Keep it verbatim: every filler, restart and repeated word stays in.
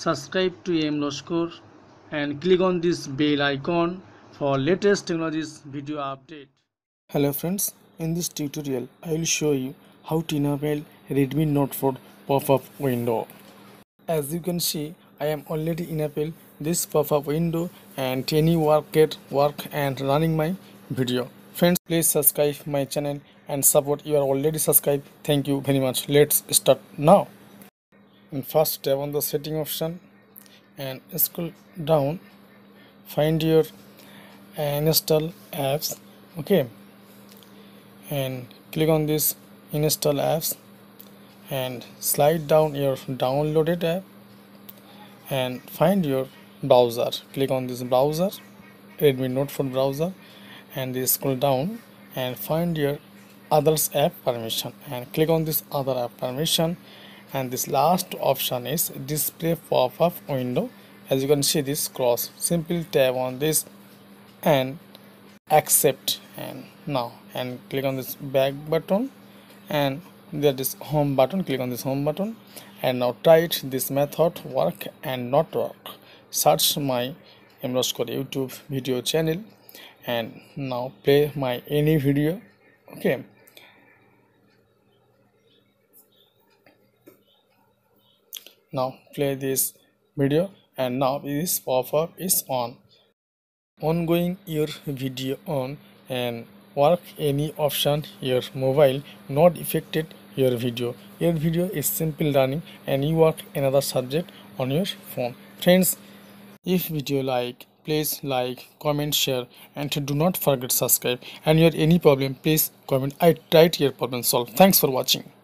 Subscribe to M.Laskar and click on this bell icon for latest technologies video update. Hello friends, in this tutorial I will show you how to enable Redmi Note four pop-up window. As you can see, I am already enabled this pop-up window and any work get work and running my video. Friends, please subscribe my channel and support. You are already subscribed. Thank you very much. Let's start now. And first, tap on the setting option and scroll down, find your install apps, okay, and click on this install apps and slide down your downloaded app and find your browser. Click on this browser, Redmi Note four browser, and they scroll down and find your others app permission and click on this other app permission. And this last option is display pop-up window. As you can see, this cross, simply tap on this and accept and now and click on this back button and there is home button. Click on this home button and now try it. This method work and not work. Search my M.Laskar YouTube video channel and now play my any video. Okay, now play this video and now this pop-up is on. Ongoing your video on and work any option your mobile not affected your video. Your video is simple running and you work another subject on your phone. Friends, if video like, please like, comment, share, and do not forget subscribe. And your any problem, please comment. I tried your problem solve. Thanks for watching.